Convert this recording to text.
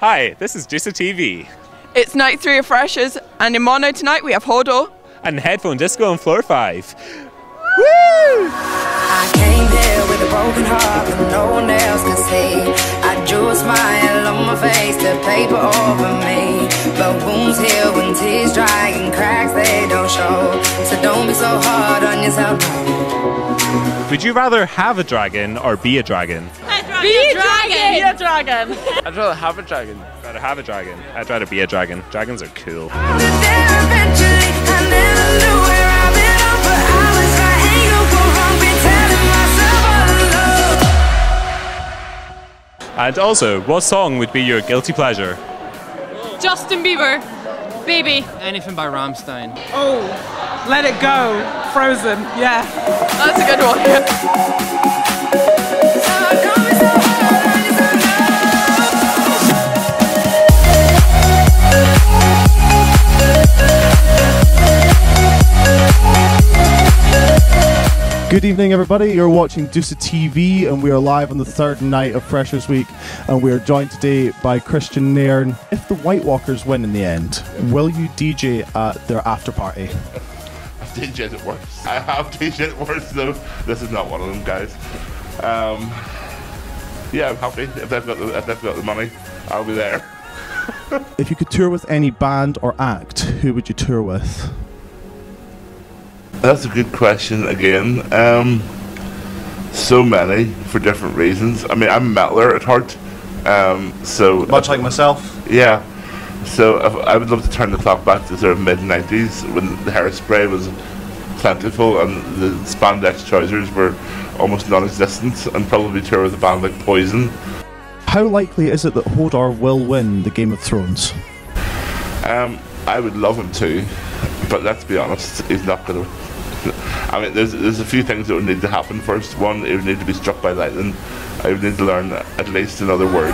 Hi, this is Jissa TV. It's night 3 of Freshers, and in Mono tonight we have Hodo. And Headphone Disco on Floor 5. Woo! I came here with a broken heart that no one else can see. I drew a smile on my face, the paper over me. But wounds heal when tears dry and cracks they don't show. So don't be so hard on yourself. Would you rather have a dragon or be a dragon? Be a dragon! I'd rather have a dragon. I'd rather have a dragon. I'd rather be a dragon. Dragons are cool. And also, what song would be your guilty pleasure? Justin Bieber. Baby. Anything by Rammstein. Oh, Let It Go. Frozen. Yeah. That's a good one. Yeah. Good evening, everybody. You're watching DUSA TV, and we are live on the third night of Freshers Week, and we are joined today by Kristian Nairn. If the White Walkers win in the end, will you DJ at their after party? I've DJed at worse. I have DJed at worse, though. This is not one of them, guys. Yeah, I'm happy. If they've got the money, I'll be there. If you could tour with any band or act, who would you tour with? That's a good question again. So many for different reasons. I mean, I'm a metaler at heart, so much like myself. Yeah. So I would love to turn the clock back to sort of mid-90s when the hairspray was plentiful and the spandex trousers were almost non-existent, and probably tour with a band like Poison. How likely is it that Hodor will win the Game of Thrones? I would love him to, but let's be honest, he's not going to. I mean, there's a few things that would need to happen first. One, it would need to be struck by lightning. I would need to learn at least another word.